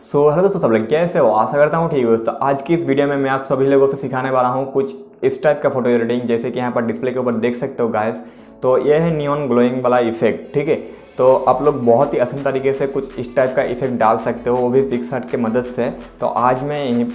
Hello दोस्तों, सब लोग कैसे हो? आशा करता हूँ ठीक हो। दोस्तों आज की इस वीडियो में मैं आप सभी लोगों से सिखाने वाला हूँ कुछ इस टाइप का फोटो एडिटिंग, जैसे कि यहाँ पर डिस्प्ले के ऊपर देख सकते हो गाइस। तो ये है नियॉन ग्लोइंग वाला इफेक्ट, ठीक है। तो आप लोग बहुत ही आसान तरीके से कुछ इस टाइप का इफेक्ट डाल सकते हो, वो भी पिक्सआर्ट की मदद से। तो आज मैं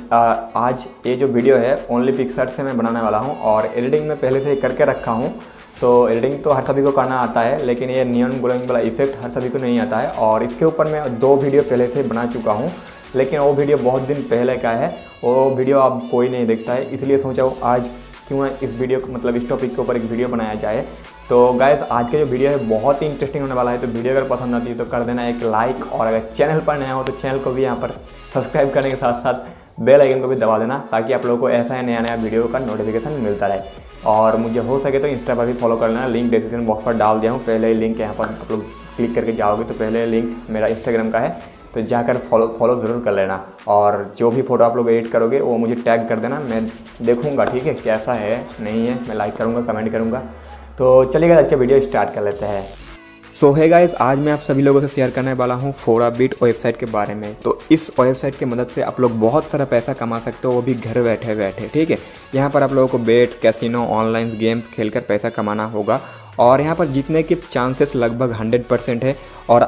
आज ये जो वीडियो है ओनली पिक्सआर्ट से मैं बनाने वाला हूँ, और एडिटिंग में पहले से ही करके रखा हूँ। तो एडिटिंग तो हर सभी को करना आता है, लेकिन ये नियॉन ग्लोइंग वाला इफेक्ट हर सभी को नहीं आता है। और इसके ऊपर मैं दो वीडियो पहले से बना चुका हूँ, लेकिन वो वीडियो बहुत दिन पहले का है, वो वीडियो अब कोई नहीं देखता है। इसलिए सोचा हूँ आज क्यों इस वीडियो को, मतलब इस टॉपिक के ऊपर एक वीडियो बनाया जाए। तो गाइस आज का जो वीडियो है बहुत ही इंटरेस्टिंग होने वाला है। तो वीडियो अगर पसंद आती है तो कर देना एक लाइक, और अगर चैनल पर नया हो तो चैनल को भी यहाँ पर सब्सक्राइब करने के साथ साथ बेल आइकन को भी दबा देना, ताकि आप लोगों को ऐसा ही नया नया वीडियो का नोटिफिकेशन मिलता रहे। और मुझे हो सके तो इंस्टा पर भी फॉलो करना, लिंक डिस्क्रिप्शन बॉक्स पर डाल दिया हूँ। पहले लिंक यहाँ पर आप लोग क्लिक करके जाओगे तो पहले लिंक मेरा इंस्टाग्राम का है, तो जाकर फॉलो ज़रूर कर लेना। और जो भी फ़ोटो आप लोग एडिट करोगे वो मुझे टैग कर देना, मैं देखूँगा, ठीक है, कैसा है नहीं है, मैं लाइक करूँगा, कमेंट करूँगा। तो चलिएगा आज का वीडियो स्टार्ट कर लेते हैं। सो हे गाइस, आज मैं आप सभी लोगों से शेयर करने वाला हूँ फोरा बेट वेबसाइट के बारे में। तो इस वेबसाइट की मदद से आप लोग बहुत सारा पैसा कमा सकते हो, वो भी घर बैठे बैठे, ठीक है। यहाँ पर आप लोगों को बेट, कैसीनो, ऑनलाइन गेम्स खेलकर पैसा कमाना होगा, और यहाँ पर जीतने के चांसेस लगभग 100% है। और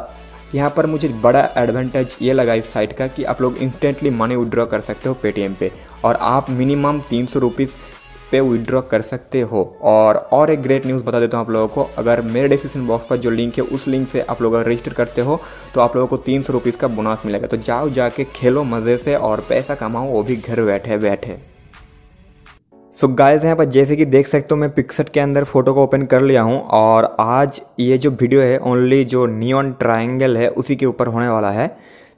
यहाँ पर मुझे बड़ा एडवांटेज ये लगा इस साइट का कि आप लोग इंस्टेंटली मनी विड्रॉ कर सकते हो पेटीएम पे, और आप मिनिमम 300 रुपीज़ पे विड्रॉ कर सकते हो। और एक ग्रेट न्यूज़ बता देता हूँ आप लोगों को, अगर मेरे डिस्क्रिप्शन बॉक्स पर जो लिंक है उस लिंक से आप लोग अगर रजिस्टर करते हो तो आप लोगों को 300 रुपीज़ का बोनस मिलेगा। तो जाओ जाके खेलो मज़े से और पैसा कमाओ, वो भी घर बैठे बैठे। सो गाइस, यहाँ पर जैसे कि देख सकते हो मैं पिक्सआर्ट के अंदर फोटो को ओपन कर लिया हूँ, और आज ये जो वीडियो है ओनली जो नियॉन ट्रायंगल है उसी के ऊपर होने वाला है।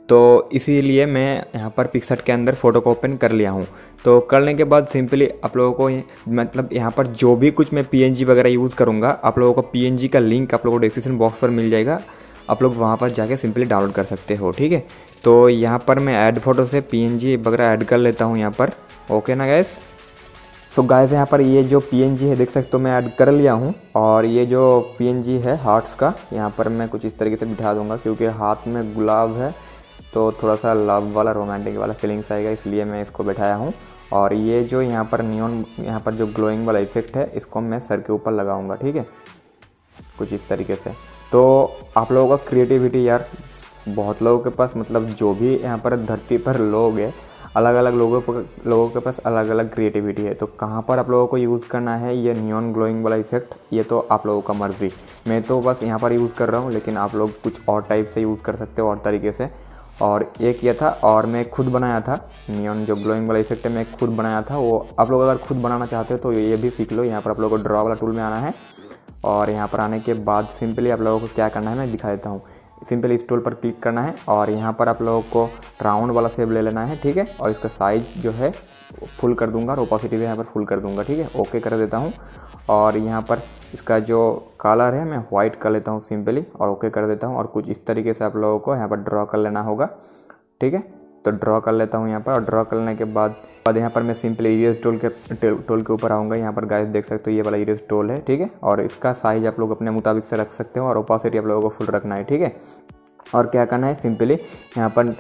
तो इसीलिए मैं यहाँ पर पिक्सआर्ट के अंदर फ़ोटो को ओपन कर लिया हूँ। तो करने के बाद सिंपली आप लोगों को, मतलब यहाँ पर जो भी कुछ मैं PNG वगैरह यूज़ करूँगा, आप लोगों को PNG का लिंक आप लोगों को डिस्क्रिप्शन बॉक्स पर मिल जाएगा, आप लोग वहाँ पर जाके सिंपली डाउनलोड कर सकते हो, ठीक है। तो यहाँ पर मैं ऐड फोटो से PNG वगैरह ऐड कर लेता हूँ यहाँ पर, ओके ना गाइस। सो गाइस, यहाँ पर ये जो PNG है देख सकते हो मैं ऐड कर लिया हूँ, और ये जो PNG है हार्ट्स का, यहाँ पर मैं कुछ इस तरीके से बिठा दूँगा, क्योंकि हाथ में गुलाब है तो थोड़ा सा लव वाला, रोमांटिक वाला फीलिंग्स आएगा, इसलिए मैं इसको बैठाया हूँ। और ये जो यहाँ पर नियॉन, यहाँ पर जो ग्लोइंग वाला इफेक्ट है, इसको मैं सर के ऊपर लगाऊंगा, ठीक है, कुछ इस तरीके से। तो आप लोगों का क्रिएटिविटी यार, बहुत लोगों के पास, मतलब जो भी यहाँ पर धरती पर लोग हैं, अलग अलग लोगों के पास अलग अलग क्रिएटिविटी है। तो कहाँ पर आप लोगों को यूज़ करना है ये नियॉन ग्लोइंग वाला इफेक्ट, ये तो आप लोगों का मर्ज़ी। मैं तो बस यहाँ पर यूज़ कर रहा हूँ, लेकिन आप लोग कुछ और टाइप से यूज़ कर सकते हो, और तरीके से। और ये किया था और मैं खुद बनाया था नियॉन जो ग्लोइंग वाला इफेक्ट है, मैं खुद बनाया था। वो आप लोग अगर खुद बनाना चाहते हो तो ये भी सीख लो। यहाँ पर आप लोगों को ड्रॉ वाला टूल में आना है, और यहाँ पर आने के बाद सिंपली आप लोगों को क्या करना है मैं दिखा देता हूँ। सिंपली इस टूल पर क्लिक करना है, और यहाँ पर आप लोगों को राउंड वाला शेप ले लेना है, ठीक है। और इसका साइज़ जो है फुल कर दूँगा, और ओपेसिटी भी यहाँ पर फुल कर दूँगा, ठीक है, ओके कर देता हूँ। और यहाँ पर इसका जो कलर है मैं वाइट कर लेता हूँ सिंपली, और ओके कर देता हूँ। और कुछ इस तरीके से आप लोगों को यहाँ पर ड्रॉ कर लेना होगा, ठीक है। तो ड्रॉ कर लेता हूँ यहाँ पर, और ड्रॉ करने के बाद यहाँ पर मैं सिंपली इरेज टूल के ऊपर आऊँगा। यहाँ पर गाइस देख सकते हो ये वाला इरेज टूल है, ठीक है। और इसका साइज़ आप लोग अपने मुताबिक से रख सकते हो, और ओपेसिटी आप लोगों को फुल रखना है, ठीक है। और क्या करना है सिंपली यहाँ पर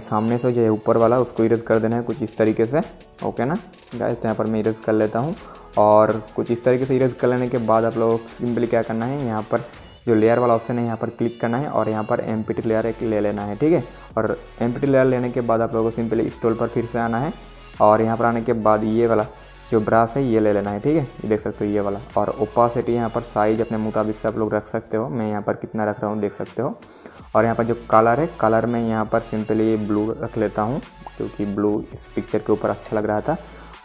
सामने से जो है ऊपर वाला उसको इरेज कर देना है, कुछ इस तरीके से, ओके ना गाइस। तो यहाँ पर मैं इरेज कर लेता हूँ, और कुछ इस तरीके से इरेज कर लेने के बाद आप लोग सिंपली क्या करना है, यहाँ पर जो लेयर वाला ऑप्शन है यहाँ पर क्लिक करना है, और यहाँ पर एम्प्टी लेयर एक ले लेना है, ठीक है। और एम्प्टी लेयर लेने के बाद आप लोगों को सिंपली इस टूल पर फिर से आना है, और यहाँ पर आने के बाद ये वाला जो ब्रश है ये ले लेना है, ठीक है, ये देख सकते हो ये वाला। और ओपेसिटी यहाँ पर साइज अपने मुताबिक से आप लोग रख सकते हो, मैं यहाँ पर कितना रख रहा हूँ देख सकते हो। और यहाँ पर जो कलर है, कलर में यहाँ पर सिंपली ब्लू रख लेता हूँ, क्योंकि ब्लू इस पिक्चर के ऊपर अच्छा लग रहा था।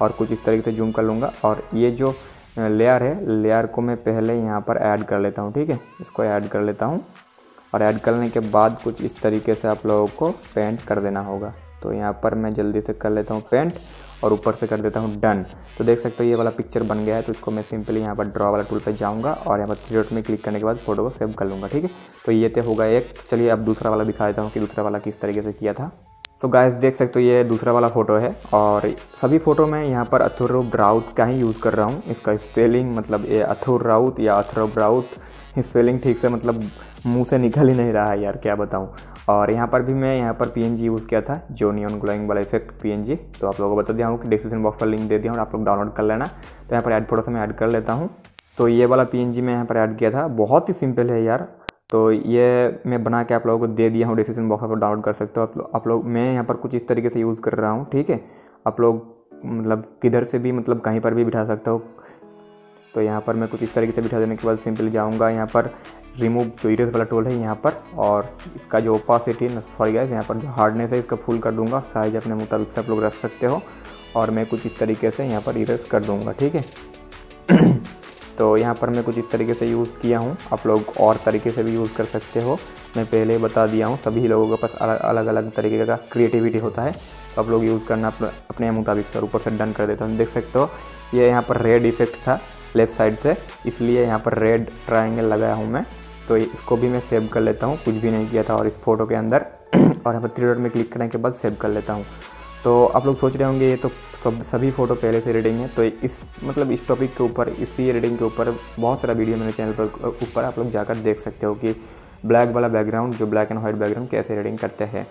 और कुछ इस तरीके से जूम कर लूँगा, और ये जो लेयर है लेयर को मैं पहले यहाँ पर ऐड कर लेता हूँ, ठीक है, इसको ऐड कर लेता हूँ। और ऐड करने के बाद कुछ इस तरीके से आप लोगों को पेंट कर देना होगा। तो यहाँ पर मैं जल्दी से कर लेता हूँ पेंट, और ऊपर से कर देता हूँ डन। तो देख सकते हो ये वाला पिक्चर बन गया है। तो इसको मैं सिंपली यहाँ पर ड्रॉ वाला टूल पर जाऊँगा, और यहाँ पर 3 डॉट में क्लिक करने के बाद फ़ोटो को सेव कर लूँगा, ठीक है। तो ये तो होगा एक। चलिए अब दूसरा वाला दिखा देता हूँ कि दूसरा वाला किस तरीके से किया था। तो गाइस देख सकते हो ये दूसरा वाला फ़ोटो है, और सभी फ़ोटो में यहाँ पर अथुर राउत का ही यूज़ कर रहा हूँ। इसका स्पेलिंग, मतलब ये अथुर राउत या अथुर राउत स्पेलिंग ठीक से मतलब मुंह से निकल ही नहीं रहा है यार, क्या बताऊं। और यहाँ पर भी मैं यहाँ पर PNG यूज़ किया था, जो नियॉन ग्लोइंग वाला इफेक्ट PNG। तो आप लोगों को बता दिया हूँ कि डिस्क्रिप्शन बॉक्स पर लिंक दे दिया हूँ, आप लोग डाउनलोड कर लेना। तो यहाँ पर ऐड फोटो से मैं ऐड कर लेता हूँ। तो ये वाला PNG मैं यहाँ पर ऐड किया था, बहुत ही सिंपल है यार। तो ये मैं बना के आप लोगों को दे दिया हूँ, डिस्क्रिप्शन बॉक्स पर डाउनलोड कर सकते हो आप लोग। मैं यहाँ पर कुछ इस तरीके से यूज़ कर रहा हूँ, ठीक है। आप लोग मतलब किधर से भी मतलब कहीं पर भी बिठा सकते हो। तो यहाँ पर मैं कुछ इस तरीके से बिठा देने के बाद सिंपली जाऊँगा यहाँ पर रिमूव जो इरेज वाला टूल है यहाँ पर, और इसका जो ओपासिटी सॉरी गाइस यहाँ पर जो हार्डनेस है इसका फुल कर दूँगा। साइज अपने मुताबिक से आप लोग रख सकते हो, और मैं कुछ इस तरीके से यहाँ पर इरेज कर दूँगा, ठीक है। तो यहाँ पर मैं कुछ इस तरीके से यूज़ किया हूँ, आप लोग और तरीके से भी यूज़ कर सकते हो। मैं पहले ही बता दिया हूँ, सभी लोगों के पास अलग अलग तरीके का क्रिएटिविटी होता है। तो आप लोग यूज़ करना अपने मुताबिक से। ऊपर से डन कर देता हूँ, देख सकते हो ये यहाँ पर रेड इफेक्ट था लेफ़्ट साइड से, इसलिए यहाँ पर रेड ट्रायंगल लगाया हूँ मैं। तो इसको भी मैं सेव कर लेता हूँ, कुछ भी नहीं किया था और इस फोटो के अंदर, और यहाँ पर थ्री डॉट में क्लिक करने के बाद सेव कर लेता हूँ। तो आप लोग सोच रहे होंगे ये तो सभी फ़ोटो पहले से रीडिंग है। तो इस मतलब इस टॉपिक के ऊपर, इसी रीडिंग के ऊपर बहुत सारा वीडियो मेरे चैनल पर ऊपर आप लोग जाकर देख सकते हो कि ब्लैक वाला बैकग्राउंड जो ब्लैक एंड वाइट बैकग्राउंड कैसे रीडिंग करते हैं।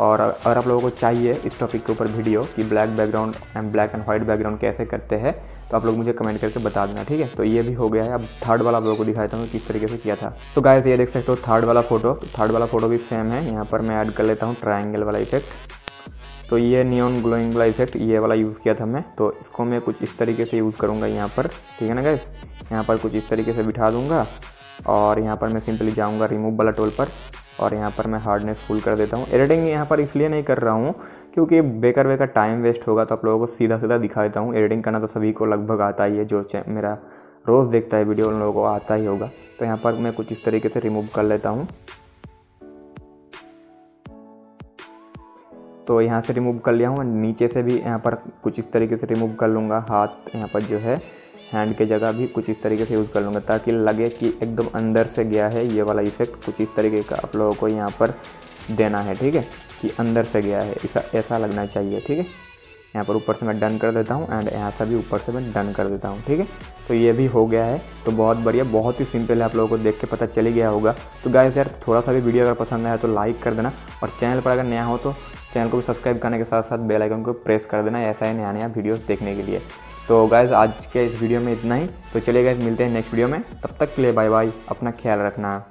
और अगर आप लोगों को चाहिए इस टॉपिक के ऊपर वीडियो कि black background and white background कैसे करते हैं, तो आप लोग मुझे कमेंट करके बता देना, ठीक है। तो ये भी हो गया है। अब थर्ड वाला आप लोगों को दिखाता हूँ किस तरीके से किया था। तो गाइस ये देख सकते हो थर्ड वाला फोटो। तो थर्ड वाला फोटो भी सेम है, यहाँ पर मैं ऐड कर लेता हूँ ट्राइंगल वाला इफेक्ट। तो ये नियॉन ग्लोइंग वाला इफेक्ट ये वाला यूज़ किया था मैं। तो इसको मैं कुछ इस तरीके से यूज़ करूँगा यहाँ पर, ठीक है ना गाइस। यहाँ पर कुछ इस तरीके से बिठा दूँगा, और यहाँ पर मैं सिंपली जाऊँगा रिमूव वाला टूल पर, और यहाँ पर मैं हार्डनेस फुल कर देता हूँ। एडिटिंग यहाँ पर इसलिए नहीं कर रहा हूँ क्योंकि बेकार बेकार टाइम वेस्ट होगा। तो आप लोगों को सीधा सीधा दिखा देता हूँ, एडिटिंग करना तो सभी को लगभग आता ही है, जो मेरा रोज़ देखता है वीडियो उन लोगों को आता ही होगा। तो यहाँ पर मैं कुछ इस तरीके से रिमूव कर लेता हूँ। तो यहाँ से रिमूव कर लिया हूँ, नीचे से भी यहाँ पर कुछ इस तरीके से रिमूव कर लूँगा। हाथ यहाँ पर जो है हैंड के जगह भी कुछ इस तरीके से यूज़ कर लूँगा, ताकि लगे कि एकदम अंदर से गया है। ये वाला इफेक्ट कुछ इस तरीके का आप लोगों को यहाँ पर देना है, ठीक है, कि अंदर से गया है, ऐसा लगना चाहिए, ठीक है। यहाँ पर ऊपर से मैं डन कर देता हूँ, एंड यहाँ से भी ऊपर से मैं डन कर देता हूँ, ठीक है। तो ये भी हो गया है। तो बहुत बढ़िया, बहुत ही सिंपल है, आप लोगों को देख के पता चली गया होगा। तो गाइस यार थोड़ा सा भी वीडियो अगर पसंद आया तो लाइक कर देना, और चैनल पर अगर नया हो तो चैनल को भी सब्सक्राइब करने के साथ साथ बेल आइकन को प्रेस कर देना, ऐसा ही नया नया वीडियोस देखने के लिए। तो गाइस आज के इस वीडियो में इतना ही। तो चलिए गाइस मिलते हैं नेक्स्ट वीडियो में, तब तक के लिए बाय बाय, अपना ख्याल रखना।